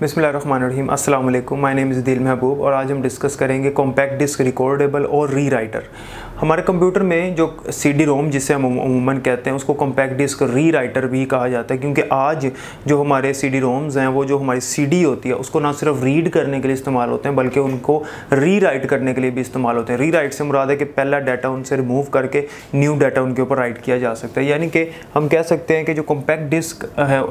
बिस्मिल्लाहिर्रहमानिर्रहीम, अस्सलाम वालेकुम। माय नेम इज़ अदील महबूब और आज हम डिस्कस करेंगे कॉम्पैक्ट डिस्क, रिकॉर्डेबल और री राइटर। हमारे कंप्यूटर में जो सीडी रोम जिसे हम अमूमन कहते हैं उसको कॉम्पैक्ट डिस्क री राइटर भी कहा जाता है, क्योंकि आज जो हमारे सीडी रोम्स हैं वो जो हमारी सीडी होती है उसको ना सिर्फ रीड करने के लिए इस्तेमाल होते हैं बल्कि उनको री राइट करने के लिए भी इस्तेमाल होते हैं। री राइट से मुराद है कि पहला डाटा उनसे रिमूव करके न्यू डाटा उनके ऊपर राइट किया जा सकता है, यानी कि हम कह सकते हैं कि जो कॉम्पैक्ट डिस्क है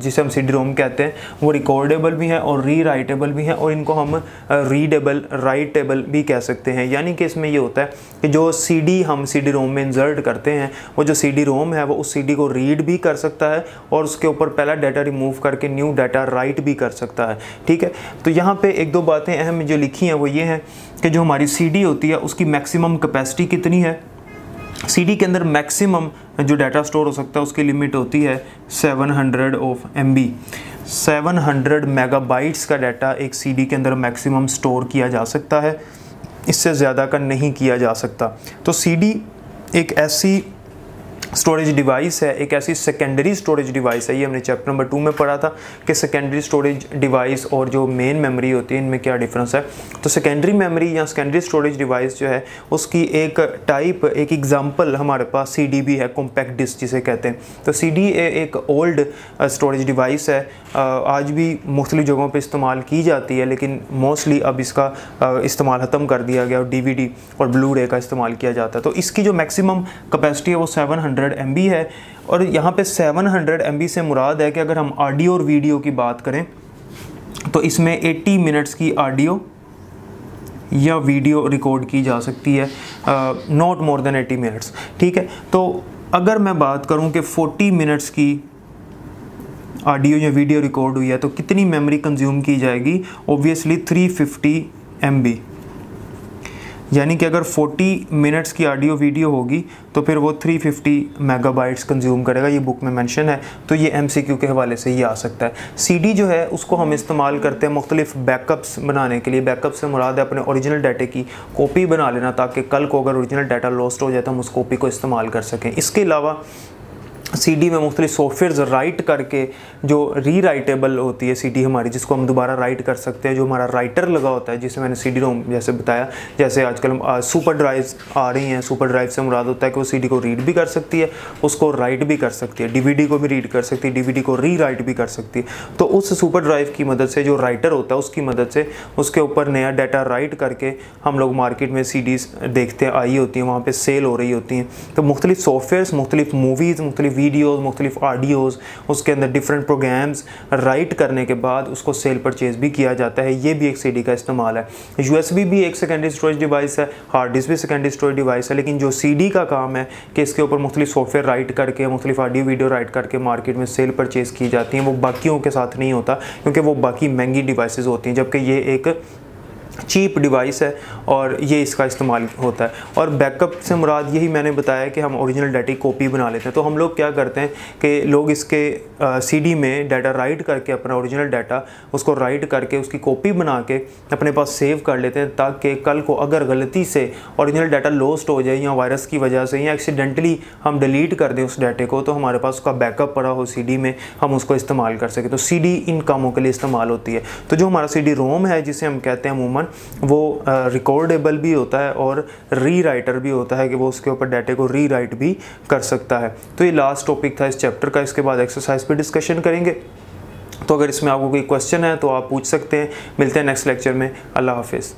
जिसे हम सीडी रोम कहते हैं वो रिकॉर्डेबल भी हैं और री राइटेबल भी हैं, और इनको हम रीडेबल राइटेबल भी कह सकते हैं। यानी कि इसमें ये होता है कि जो सीडी हम सीडी रोम में इंसर्ट करते हैं वो जो सीडी रोम है वो उस सीडी को रीड भी कर सकता है और उसके ऊपर पहला डाटा रिमूव करके न्यू डाटा राइट भी कर सकता है। ठीक है, तो यहाँ पे एक दो बातें अहम जो लिखी हैं वो ये हैं कि जो हमारी सीडी होती है उसकी मैक्सिमम कैपेसिटी कितनी है। सीडी के अंदर मैक्सिमम जो डाटा स्टोर हो सकता है उसकी लिमिट होती है 700 ऑफ MB, 700 मेगाबाइट्स का डाटा एक सीडी के अंदर मैक्सिमम स्टोर किया जा सकता है, इससे ज़्यादा का नहीं किया जा सकता। तो सीडी एक ऐसी स्टोरेज डिवाइस है, एक ऐसी सेकेंडरी स्टोरेज डिवाइस है, ये हमने चैप्टर नंबर 2 में पढ़ा था कि सेकेंडरी स्टोरेज डिवाइस और जो मेन मेमोरी होती है इनमें क्या डिफरेंस है। तो सेकेंडरी मेमोरी या सेकेंडरी स्टोरेज डिवाइस जो है उसकी एक टाइप, एक एग्जांपल हमारे पास सीडी भी है, कॉम्पैक्ट डिस्क जिसे कहते हैं। तो सीडी एक ओल्ड स्टोरेज डिवाइस है, आज भी मुख्तलिफ जगहों पर इस्तेमाल की जाती है, लेकिन मोस्टली अब इसका इस्तेमाल ख़त्म कर दिया गया और DVD और ब्लू रे का इस्तेमाल किया जाता है। तो इसकी जो मैक्सिमम कैपेसिटी है वो 700 MB है, और यहाँ पे 700 MB से मुराद है कि अगर हम ऑडियो और वीडियो की बात करें तो इसमें 80 मिनट्स की ऑडियो या वीडियो रिकॉर्ड की जा सकती है, नॉट मोर देन 80 मिनट्स। ठीक है, तो अगर मैं बात करूँ कि 40 मिनट्स की ऑडियो या वीडियो रिकॉर्ड हुई है तो कितनी मेमोरी कंज्यूम की जाएगी, ऑब्वियसली 350 MB। यानी कि अगर 40 मिनट्स की ऑडियो वीडियो होगी तो फिर वो 350 मेगाबाइट्स कंज्यूम करेगा, ये बुक में मेंशन है। तो ये MCQ के हवाले से ये आ सकता है। सीडी जो है उसको हम इस्तेमाल करते हैं मुख्तलिफ बैकअप्स बनाने के लिए। बैकअप से मुराद है अपने ओरिजिनल डाटे की कॉपी बना लेना, ताकि कल को अगर ओरिजिनल डाटा लॉस्ट हो जाए तो हम उस कॉपी को इस्तेमाल कर सकें। इसके अलावा सीडी में मुख्तलिफ सॉफ्टवेयर्स राइट करके जो री राइटेबल होती है सीडी हमारी, जिसको हम दोबारा राइट कर सकते हैं, जो हमारा राइटर लगा होता है जिसे मैंने सीडी रोम जैसे बताया, जैसे आजकल हम सुपर ड्राइव्स आ रही हैं, सुपर ड्राइव से मुराद होता है कि वो सीडी को रीड भी कर सकती है, उसको राइट भी कर सकती है, DVD को भी रीड कर सकती है, DVD को री राइट भी कर सकती है। तो उस सुपर ड्राइव की मदद से, जो राइटर होता है उसकी मदद से, उसके ऊपर नया डाटा राइट करके हम लोग मार्केट में सीडीज़ देखते आई होती हैं, वहाँ पर सेल हो रही होती हैं। तो मुख्तलिफ सॉफ्टवेयर्स, मुख्तलिफ मूवीज़, मुख्तलिफ वीडियोज़, मुख्तलिफ ऑडियोज़, उसके अंदर डिफरेंट प्रोग्राम्स राइट करने के बाद उसको सेल परचेज भी किया जाता है, ये भी एक सीडी का इस्तेमाल है। USB भी एक सेकेंडरी स्टोरेज डिवाइस है, हार्ड डिस्क भी सेकेंडरी स्टोरेज डिवाइस है, लेकिन जो सीडी का काम है कि इसके ऊपर मुख्तलिफ सॉफ्टवेयर राइट करके, मुख्तलिफ ऑडियो वीडियो राइट करके मार्केट में सेल परचेज़ की जाती हैं। वो बाकियों के साथ नहीं होता, क्योंकि वो बाकी महंगी डिवाइसेज होती हैं, जबकि ये एक चीप डिवाइस है और ये इसका इस्तेमाल होता है। और बैकअप से मुराद यही मैंने बताया कि हम ओरिजिनल डाटा की कॉपी बना लेते हैं। तो हम लोग क्या करते हैं कि लोग इसके सीडी में डाटा राइट करके, अपना ओरिजिनल डाटा उसको राइट करके उसकी कॉपी बना के अपने पास सेव कर लेते हैं, ताकि कल को अगर गलती से ओरिजिनल डाटा लॉस्ट हो जाए या वायरस की वजह से या एक्सीडेंटली हम डिलीट कर दें उस डाटे को, तो हमारे पास उसका बैकअप पड़ा हो सीडी में, हम उसको इस्तेमाल कर सकें। तो सीडी इन कामों के लिए इस्तेमाल होती है। तो जो हमारा सीडी रोम है जिसे हम कहते हैं अमूमन, वो रिकॉर्डेबल भी होता है और री राइटर भी होता है कि वो उसके ऊपर डाटे को री राइट भी कर सकता है। तो ये लास्ट टॉपिक था इस चैप्टर का। इसके बाद एक्सरसाइज पे डिस्कशन करेंगे, तो अगर इसमें आपको कोई क्वेश्चन है तो आप पूछ सकते हैं। मिलते हैं नेक्स्ट लेक्चर में। अल्लाह हाफिज़।